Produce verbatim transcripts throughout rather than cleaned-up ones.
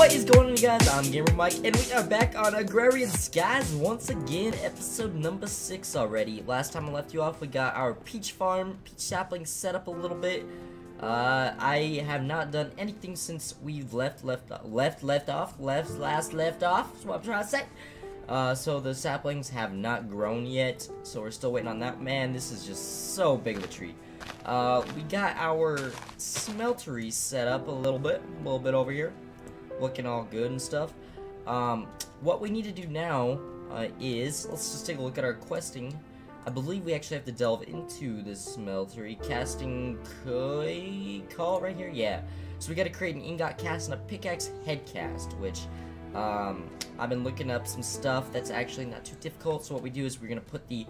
What is going on, guys? I'm Gamer Mike, and we are back on Agrarian Skies once again, episode number six already. Last time I left you off, we got our peach farm, peach sapling set up a little bit. Uh, I have not done anything since we left, left, left, left off, left, last, left off. That's what I'm trying to say. Uh, so the saplings have not grown yet, so we're still waiting on that. Man, this is just so big of a tree. Uh, we got our smeltery set up a little bit, a little bit over here, looking all good and stuff. Um, what we need to do now uh, is, let's just take a look at our questing. I believe we actually have to delve into this smeltery. Casting koi call right here? Yeah. So we gotta create an ingot cast and a pickaxe head cast, which um, I've been looking up some stuff that's actually not too difficult. So what we do is we're gonna put the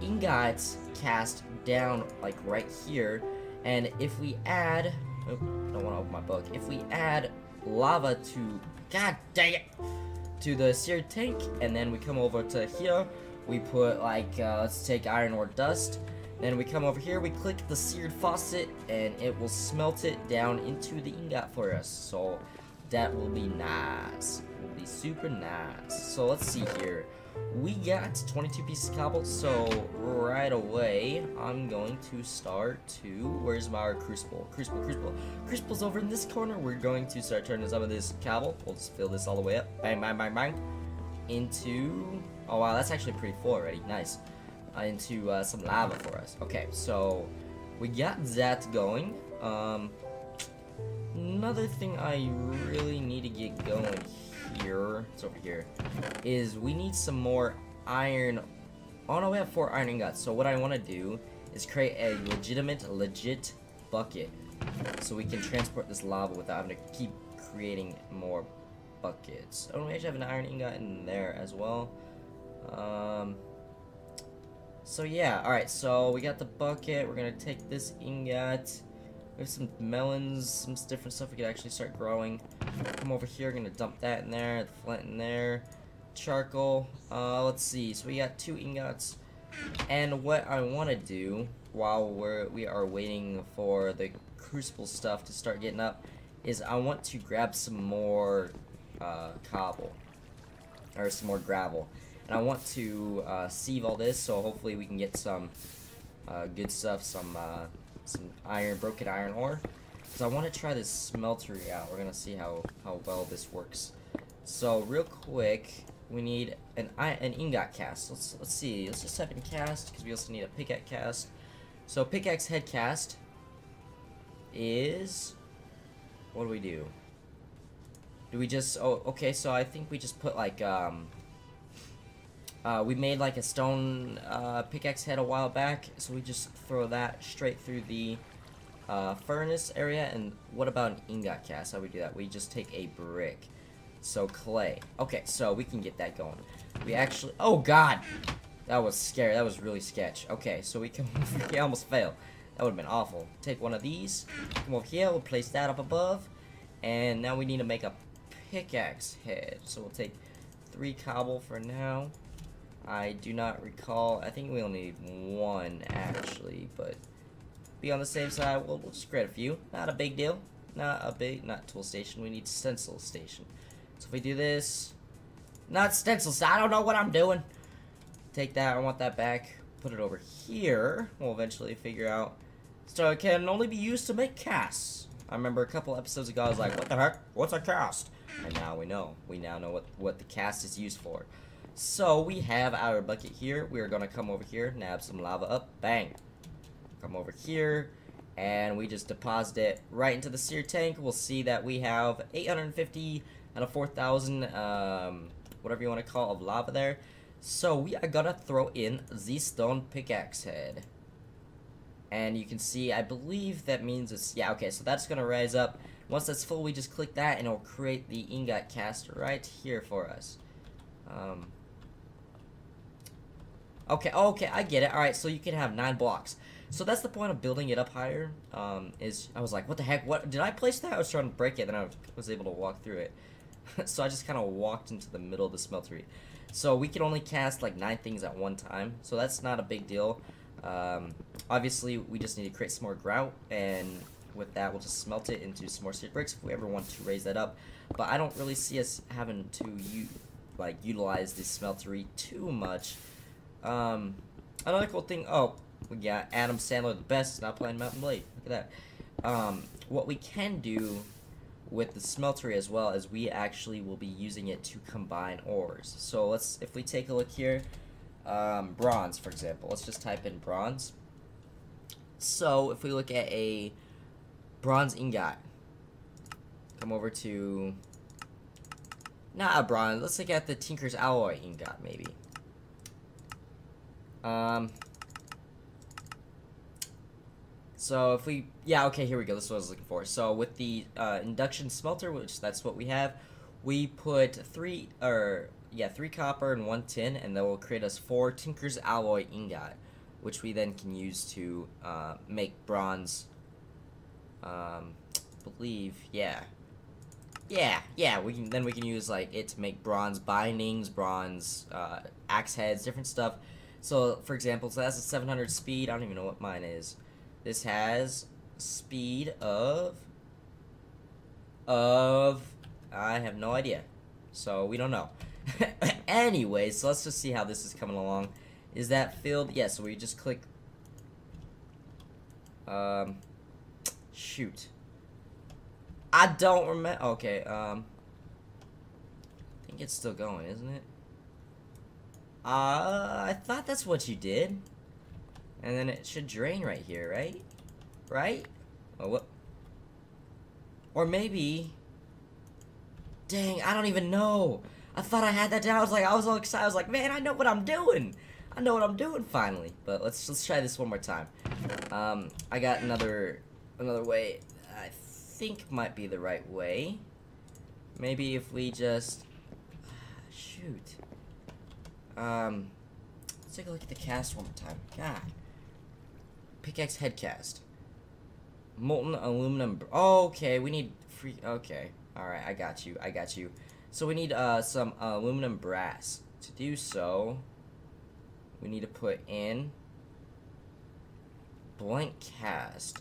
ingot cast down like right here. And if we add, oh, don't wanna open my book. If we add lava to, god dang it, to the sear tank, and then we come over to here, we put like, uh, let's take iron ore dust, then we come over here, we click the seared faucet, and it will smelt it down into the ingot for us, so that will be nice, will be super nice. So let's see here, we got twenty-two pieces of cobble, so right away, I'm going to start to, where's my crucible, crucible, crucible, crucible's over in this corner. We're going to start turning some of this cobble, we'll just fill this all the way up, bang, bang, bang, bang, into, oh wow, that's actually pretty full already, nice, uh, into uh, some lava for us. Okay, so we got that going. Um, another thing I really need to get going here, it's over here, is we need some more iron. Oh no, we have four iron ingots, so what I want to do is create a legitimate, legit bucket, so we can transport this lava without having to keep creating more buckets. Oh, we actually have an iron ingot in there as well. Um, so yeah, alright, so we got the bucket, we're gonna take this ingot, we have some melons, some different stuff we could actually start growing. Come over here, gonna dump that in there, the flint in there, charcoal. Uh, let's see, so we got two ingots, and what I want to do while we're we are waiting for the crucible stuff to start getting up is I want to grab some more uh, cobble or some more gravel, and I want to uh, sieve all this, so hopefully we can get some uh, good stuff, some uh, some iron, broken iron ore, because I want to try this smeltery out. We're gonna see how how well this works. So real quick, we need an an ingot cast. Let's let's see. Let's just type in cast, because we also need a pickaxe cast. So pickaxe head cast is, what do we do? Do we just, oh okay, so I think we just put like um uh we made like a stone uh pickaxe head a while back, so we just throw that straight through the uh furnace area. And what about an ingot cast? How do we do that? We just take a brick. So clay. Okay, so we can get that going. We actually, oh god, that was scary. That was really sketch. Okay, so we can, we almost fail. That would have been awful. Take one of these. Come over here. We'll place that up above. And now we need to make a pickaxe head. So we'll take three cobble for now. I do not recall. I think we only need one actually, but be on the safe side. We'll, we'll just grab a few. Not a big deal. Not a big. Not tool station. We need stencil station. So if we do this, not stencils, I don't know what I'm doing. Take that, I want that back, put it over here. We'll eventually figure out. So it can only be used to make casts. I remember a couple episodes ago, I was like, what the heck, what's a cast? And now we know. We now know what, what the cast is used for. So we have our bucket here. We're gonna come over here, nab some lava up, bang. Come over here. And we just deposit it right into the sear tank. We'll see that we have eight hundred fifty out of four thousand, um, whatever you want to call, of lava there. So we are gonna throw in the stone pickaxe head. And you can see, I believe that means it's, yeah, okay, so that's gonna rise up. Once that's full, we just click that and it'll create the ingot cast right here for us. Um, okay, okay, I get it. Alright, so you can have nine blocks. So that's the point of building it up higher, um, is, I was like, what the heck, what, did I place that? I was trying to break it, then I was able to walk through it. So I just kind of walked into the middle of the smeltery. So we can only cast like nine things at one time, so that's not a big deal. Um, obviously, we just need to create some more grout, and with that. We'll just smelt it into some more straight bricks if we ever want to raise that up. But I don't really see us having to u like utilize the smeltery too much. Um, another cool thing. Oh, we got Adam Sandler, the best, not playing Mountain Blade. Look at that. Um, what we can do with the smeltery as well is we actually will be using it to combine ores. So let's, if we take a look here, um, bronze, for example. Let's just type in bronze. So if we look at a bronze ingot, come over to, not a bronze, let's look at the Tinker's Alloy ingot maybe. Um, so if we, yeah, okay, here we go, this is what I was looking for. So with the uh, induction smelter, which that's what we have, we put three, or yeah, three copper and one tin, and that will create us four Tinker's Alloy ingot, which we then can use to uh, make bronze, um, believe, yeah, yeah, yeah, we can, then we can use, like, it to make bronze bindings, bronze, uh, axe heads, different stuff. So, for example, so that's a seven hundred speed, I don't even know what mine is. This has speed of, of, I have no idea, so we don't know. Anyway, so let's just see how this is coming along. Is that filled? Yeah, so we just click, um, shoot, I don't remember, okay, um, I think it's still going, isn't it? Uh, I thought that's what you did, and then it should drain right here, right? Right? Oh, what? Or maybe, dang, I don't even know, I thought I had that down, I was like, I was all excited, I was like, man, I know what I'm doing! I know what I'm doing finally, but let's let's try this one more time. Um, I got another another way. I think might be the right way. Maybe if we just uh, shoot. Um, let's take a look at the cast one more time. God, pickaxe head cast, molten aluminum. Oh, okay, we need free. Okay, all right, I got you. I got you. So we need uh some uh, aluminum brass to do so. We need to put in blank cast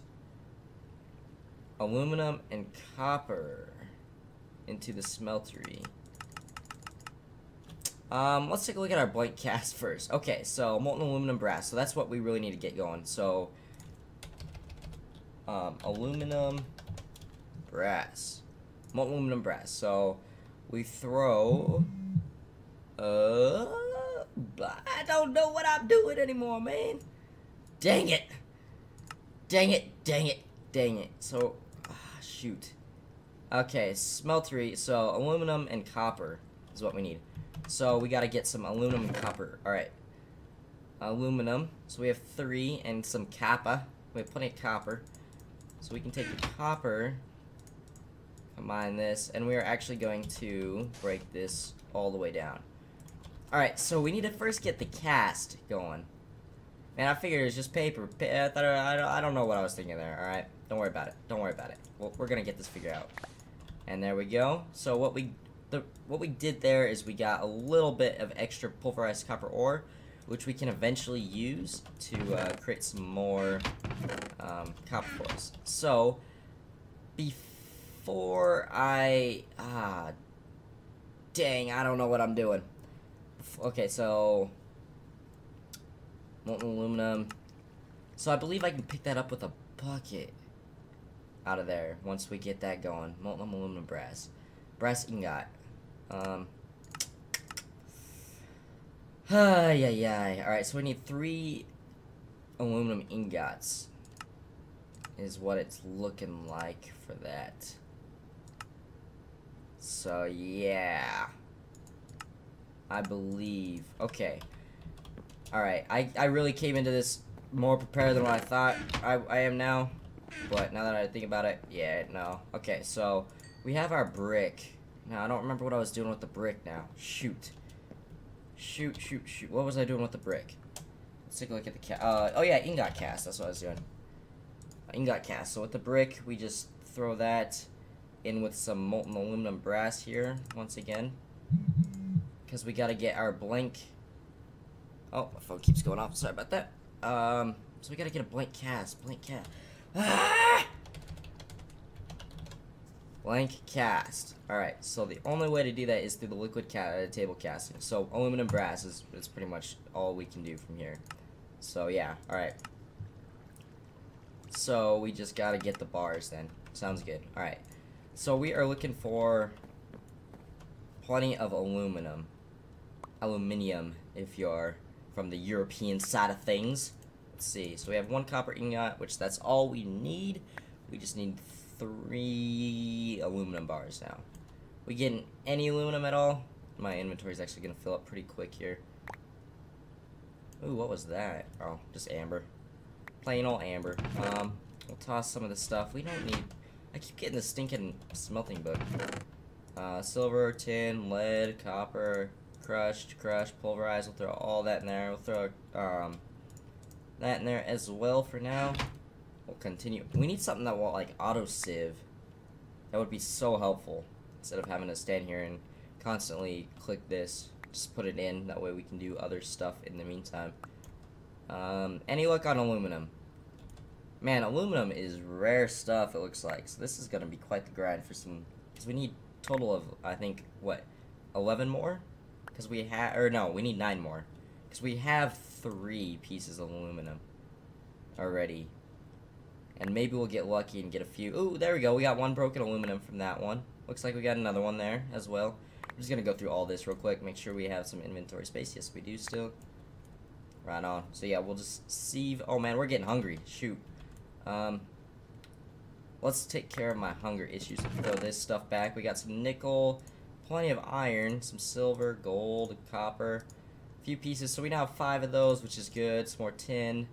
aluminum and copper into the smeltery. Um, let's take a look at our blank cast first. Okay, so molten aluminum brass. So that's what we really need to get going. So um, aluminum brass, molten aluminum brass. So we throw uh. But I don't know what I'm doing anymore, man. Dang it. Dang it, dang it, dang it. So, ah, shoot. Okay, smeltery. So, aluminum and copper is what we need. So, we got to get some aluminum and copper. Alright. Aluminum. So, we have three and some copper. We have plenty of copper. So, we can take the copper, combine this, and we are actually going to break this all the way down. Alright, so we need to first get the cast going. Man, I figured it was just paper. I, thought, I don't know what I was thinking there, alright? Don't worry about it. Don't worry about it. Well, we're gonna get this figured out. And there we go. So what we the what we did there is we got a little bit of extra pulverized copper ore, which we can eventually use to uh, create some more um, copper coils. So, before I... Ah, dang, I don't know what I'm doing. Okay, so molten aluminum. So I believe I can pick that up with a bucket out of there once we get that going. Molten aluminum brass, brass ingot. Um. Ah, yeah, yeah. All right, so we need three aluminum ingots. Is what it's looking like for that. So yeah. I believe. Okay. Alright. I, I really came into this more prepared than what I thought I, I am now. But now that I think about it, yeah, no. Okay, so we have our brick. Now, I don't remember what I was doing with the brick now. Shoot. Shoot, shoot, shoot. What was I doing with the brick? Let's take a look at the cast. Uh, oh, yeah, ingot cast. That's what I was doing. Ingot cast. So with the brick, we just throw that in with some molten aluminum brass here once again. Because we gotta get our blank. Oh, my phone keeps going off. Sorry about that. Um, so we gotta get a blank cast. Blank cast. Ah! Blank cast. Alright, so the only way to do that is through the liquid ca table casting. So aluminum brass is, is pretty much all we can do from here. So yeah, alright. So we just gotta get the bars then. Sounds good. Alright. So we are looking for plenty of aluminum. Aluminium, if you're from the European side of things. Let's see. So we have one copper ingot, which that's all we need. We just need three aluminum bars now. We getting any aluminum at all? My inventory is actually going to fill up pretty quick here. Ooh, what was that? Oh, just amber. Plain old amber. Um, we'll toss some of this stuff. We don't need... I keep getting the stinking smelting book. Uh, silver, tin, lead, copper... Crushed, crushed, pulverized. We'll throw all that in there. We'll throw um, that in there as well for now. We'll continue. We need something that will, like, auto-sieve. That would be so helpful. Instead of having to stand here and constantly click this. Just put it in. That way we can do other stuff in the meantime. Um, any luck on aluminum? Man, aluminum is rare stuff, it looks like. So this is going to be quite the grind for some... Because we need a total of, I think, what? eleven more? Because we have, or no, we need nine more. Because we have three pieces of aluminum already. And maybe we'll get lucky and get a few. Ooh, there we go. We got one broken aluminum from that one. Looks like we got another one there as well. I'm just going to go through all this real quick. Make sure we have some inventory space. Yes, we do still. Right on. So yeah, we'll just sieve. Oh man, we're getting hungry. Shoot. Um, let's take care of my hunger issues and throw this stuff back. We got some nickel. Plenty of iron, some silver, gold, copper, a few pieces. So we now have five of those, which is good. Some more tin.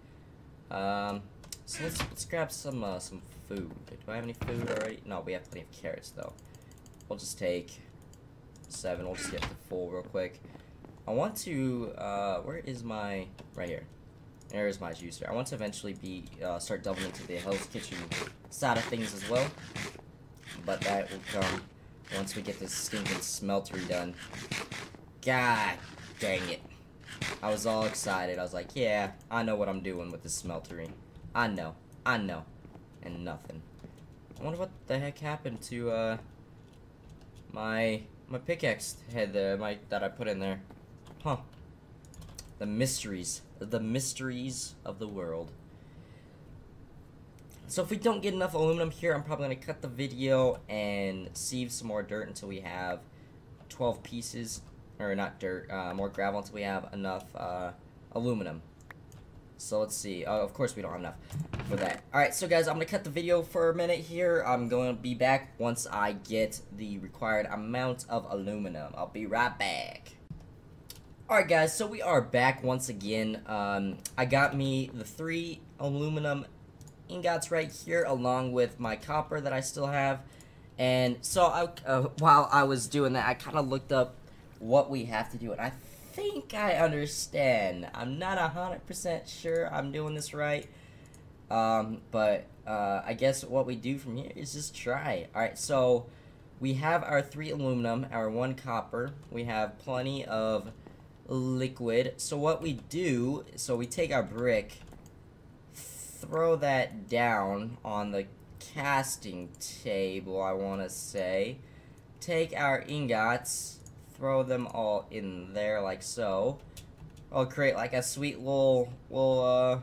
Um, so let's, let's grab some uh, some food. Do I have any food already? No, we have plenty of carrots, though. We'll just take seven. We'll just get the full real quick. I want to... Uh, where is my... Right here. There is my juicer. I want to eventually be uh, start doubling into the Hell's Kitchen side of things as well. But that will come... Once we get this stinking smeltery done. God dang it. I was all excited. I was like, yeah, I know what I'm doing with this smeltery. I know. I know. And nothing. I wonder what the heck happened to, uh, my, my pickaxe head there, my, that I put in there. Huh. The mysteries. The mysteries of the world. So if we don't get enough aluminum here, I'm probably going to cut the video and sieve some more dirt until we have twelve pieces, or not dirt, uh, more gravel until we have enough uh, aluminum. So let's see. Oh, of course we don't have enough for that. Alright, so guys, I'm going to cut the video for a minute here. I'm going to be back once I get the required amount of aluminum. I'll be right back. Alright guys, so we are back once again. Um, I got me the three aluminum ingots right here along with my copper that I still have, and so I, uh, while I was doing that I kind of looked up what we have to do, and I think I understand. I'm not a hundred percent sure I'm doing this right, um, but uh, I guess what we do from here is just try. Alright, so we have our three aluminum, our one copper, we have plenty of liquid. So what we do, so we take our brick, throw that down on the casting table, I want to say. Take our ingots, throw them all in there like so. I'll create like a sweet little, little uh,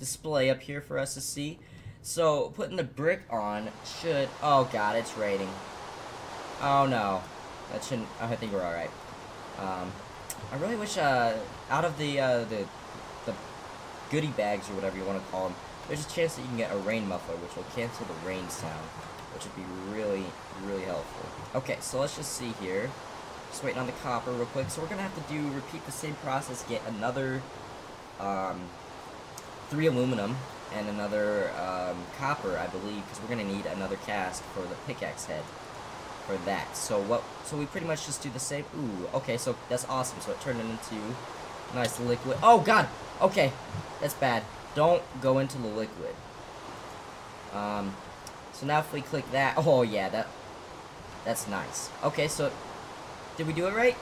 display up here for us to see. So putting the brick on should... Oh god, it's raining. Oh no. That shouldn't... I think we're alright. Um, I really wish uh, out of the, uh, the, the goodie bags or whatever you want to call them, there's a chance that you can get a rain muffler, which will cancel the rain sound, which would be really, really helpful. Okay, so let's just see here. Just waiting on the copper real quick. So we're going to have to do, repeat the same process, get another um, three aluminum and another um, copper, I believe, because we're going to need another cast for the pickaxe head for that. So what? So we pretty much just do the same. Ooh, okay, so that's awesome. So it turned it into nice liquid. Oh, God! Okay, that's bad. Don't go into the liquid. Um, so now if we click that, oh yeah, that, that's nice. Okay, so, did we do it right?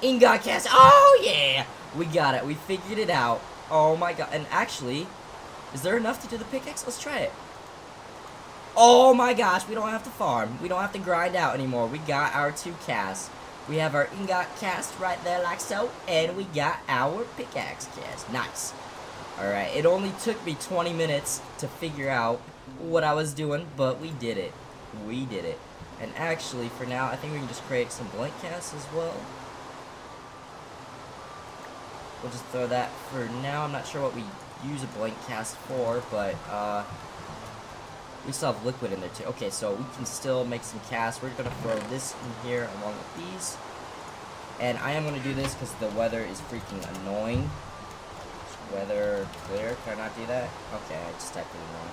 Ingot cast, oh yeah! We got it, we figured it out. Oh my god, and actually, Is there enough to do the pickaxe? Let's try it. Oh my gosh, we don't have to farm. We don't have to grind out anymore. We got our two casts. We have our ingot cast right there like so, and we got our pickaxe cast. Nice. Alright, it only took me twenty minutes to figure out what I was doing, but we did it. We did it. And actually, for now, I think we can just create some blank casts as well. We'll just throw that for now. I'm not sure what we use a blank cast for, but uh, we still have liquid in there too. Okay, so we can still make some casts. We're gonna throw this in here along with these. And I am gonna do this because the weather is freaking annoying. Weather clear. Can I not do that? Okay, I just typed it in wrong.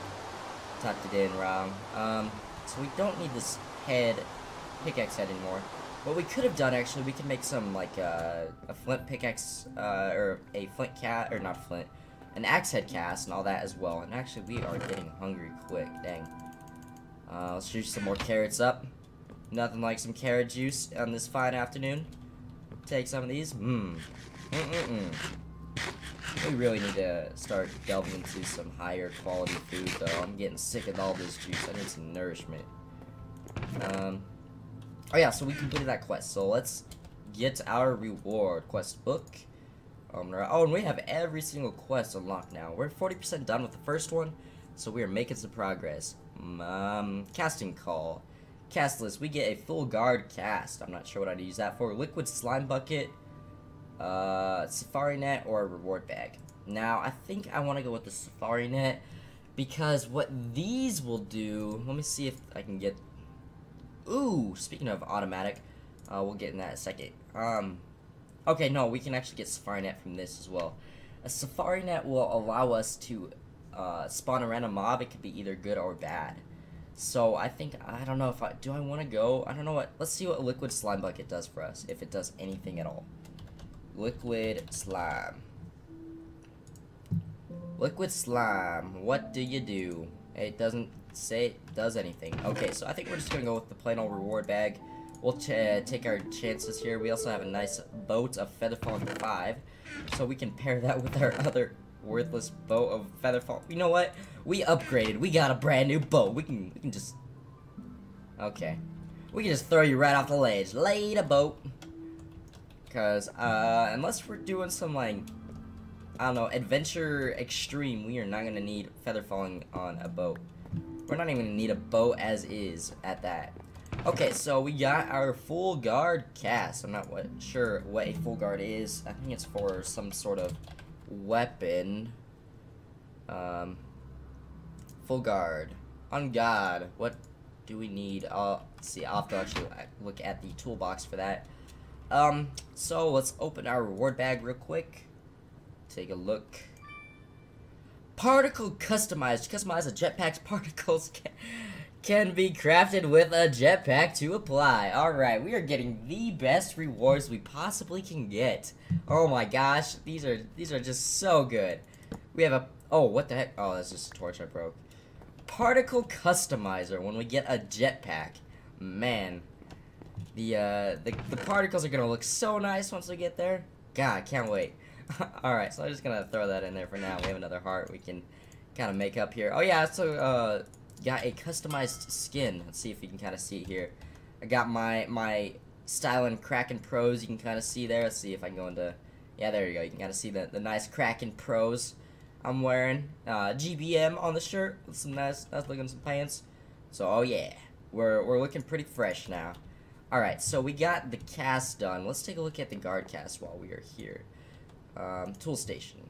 Typed it in wrong. Um, so we don't need this head, pickaxe head anymore. What we could have done, actually, we could make some, like, uh, a flint pickaxe, uh, or a flint cat, or not flint, an axe head cast and all that as well. And actually, we are getting hungry quick, dang. Uh, let's juice some more carrots up. Nothing like some carrot juice on this fine afternoon. Take some of these. Mmm. Mm-mm-mm. We really need to start delving into some higher quality food, though. I'm getting sick of all this juice. I need some nourishment. Um... Oh yeah, so we completed that quest, so let's get our reward quest book. Um, oh, and we have every single quest unlocked now. We're forty percent done with the first one, so we are making some progress. Um, casting call. Cast list, we get a full guard cast. I'm not sure what I'd use that for. Liquid slime bucket, uh, safari net, or a reward bag. Now, I think I want to go with the safari net, because what these will do, let me see if I can get... Ooh, speaking of automatic, uh, we'll get in that in a second. Um, okay, no, we can actually get SafariNet from this as well. A SafariNet will allow us to uh, spawn a random mob. It could be either good or bad. So I think, I don't know if I, do I want to go? I don't know what, let's see what Liquid Slime Bucket does for us, if it does anything at all. Liquid Slime. Liquid Slime, what do you do? It doesn't say it does anything. Okay, so I think we're just gonna go with the plain old reward bag. We'll ch uh, take our chances here. We also have a nice boat of Featherfall five, so we can pair that with our other worthless boat of Featherfall. You know what? We upgraded. We got a brand new boat. We can we can just okay. We can just throw you right off the ledge. Later, boat. Cause uh, unless we're doing some like. I don't know, adventure extreme, we are not going to need feather falling on a boat. We're not even going to need a boat as is at that. Okay, so we got our full guard cast. I'm not what, sure what a full guard is. I think it's for some sort of weapon. Um, full guard. On God, what do we need? Uh, let's see, I'll have to actually look at the toolbox for that. Um, so let's open our reward bag real quick. Take a look. Particle customized. Customize a jetpack's particles can, can be crafted with a jetpack to apply. Alright, we are getting the best rewards we possibly can get. Oh my gosh, these are these are just so good. We have a oh what the heck? Oh, that's just a torch I broke. Particle customizer when we get a jetpack. Man. The uh the, the particles are gonna look so nice once we get there. God, I can't wait. Alright, so I'm just gonna throw that in there for now. We have another heart we can kind of make up here. Oh yeah, so uh, got a customized skin. Let's see if you can kind of see it here. I got my my Stylin' Kraken Pros. You can kind of see there. Let's see if I can go into... Yeah, there you go. You can kind of see the, the nice Kraken Pros I'm wearing. Uh, G B M on the shirt with some nice, nice looking some pants. So, oh yeah. We're, we're looking pretty fresh now. Alright, so we got the cast done. Let's take a look at the guard cast while we are here. Um, tool station.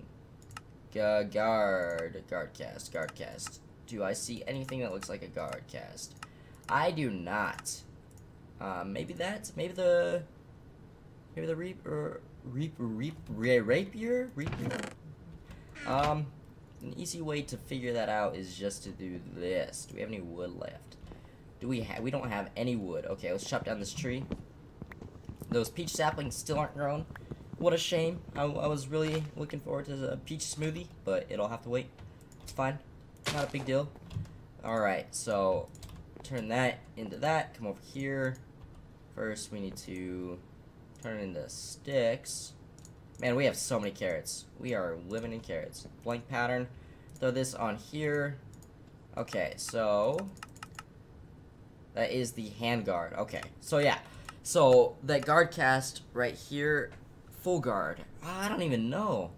G guard. Guard cast. Guard cast. Do I see anything that looks like a guard cast? I do not. Um, maybe that? Maybe the... Maybe the reap... Or, reap... Reap... Rapier? Rapier? Um, an easy way to figure that out is just to do this. Do we have any wood left? Do we have... We don't have any wood. Okay, let's chop down this tree. Those peach saplings still aren't grown. What a shame. I, I was really looking forward to a peach smoothie, but it'll have to wait. It's fine. Not a big deal. Alright, so turn that into that. Come over here. First, we need to turn it into sticks. Man, we have so many carrots. We are living in carrots. Blank pattern. Throw this on here. Okay, so that is the hand guard. Okay, so yeah. So that guard cast right here, full guard. I don't even know,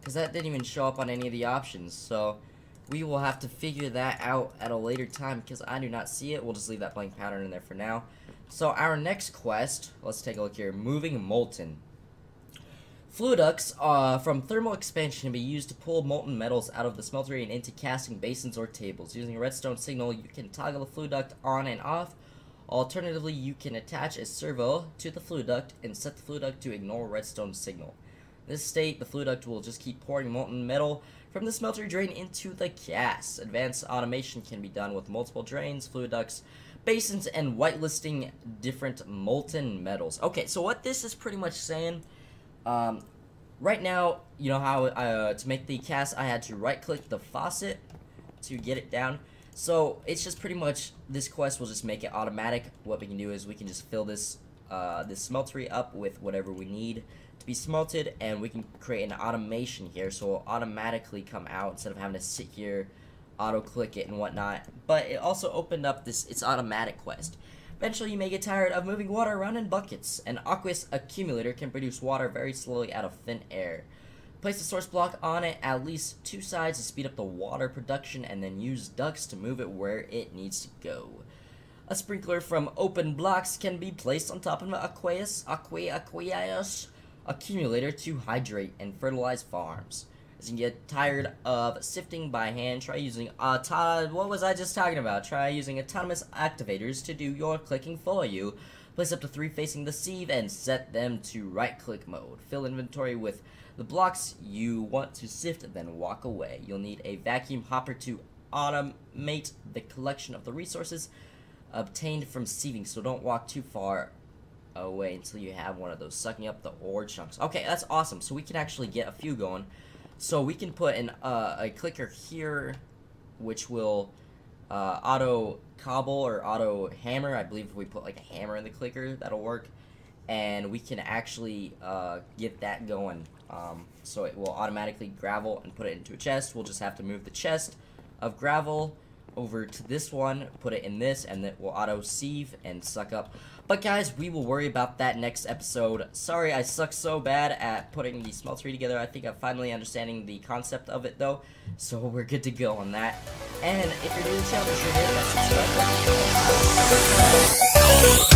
because that didn't even show up on any of the options. So we will have to figure that out at a later time, because I do not see it. We'll just leave that blank pattern in there for now. So our next quest, let's take a look here. Moving Molten. Fludux uh, from thermal expansion can be used to pull molten metals out of the smeltery and into casting basins or tables. Using a redstone signal, you can toggle the flue duct on and off. Alternatively, you can attach a servo to the flue duct and set the flue duct to ignore redstone signal. In this state, the flue duct will just keep pouring molten metal from the smeltery drain into the cast. Advanced automation can be done with multiple drains, flue ducts, basins, and whitelisting different molten metals. Okay, so what this is pretty much saying... Um, right now, you know how, uh, to make the cast, I had to right-click the faucet to get it down. So, it's just pretty much, this quest will just make it automatic. What we can do is we can just fill this, uh, this smeltery up with whatever we need to be smelted, and we can create an automation here, so it'll automatically come out instead of having to sit here, auto-click it and whatnot. But it also opened up this, it's automatic quest. Eventually, you may get tired of moving water around in buckets. An aqueous accumulator can produce water very slowly out of thin air. Place a source block on it at least two sides to speed up the water production, and then use ducts to move it where it needs to go. A sprinkler from open blocks can be placed on top of an aqueous, aqua, aqueous accumulator to hydrate and fertilize farms. As you get tired of sifting by hand, try using auto- what was I just talking about? Try using autonomous activators to do your clicking for you. Place up to three facing the sieve and set them to right-click mode. Fill inventory with the blocks you want to sift, then walk away. You'll need a vacuum hopper to automate the collection of the resources obtained from sieving, so don't walk too far away until you have one of those sucking up the ore chunks. Okay, that's awesome. So we can actually get a few going. So we can put an, uh, a clicker here, which will uh, auto cobble or auto hammer. I believe if we put like a hammer in the clicker, that'll work. And we can actually uh, get that going. Um, so it will automatically gravel and put it into a chest. We'll just have to move the chest of gravel over to this one, put it in this, and it will auto sieve and suck up. But guys, we will worry about that next episode. Sorry, I suck so bad at putting the smeltery together. I think I'm finally understanding the concept of it though, so we're good to go on that. And if you're new to the channel, be sure to hit that subscribe button.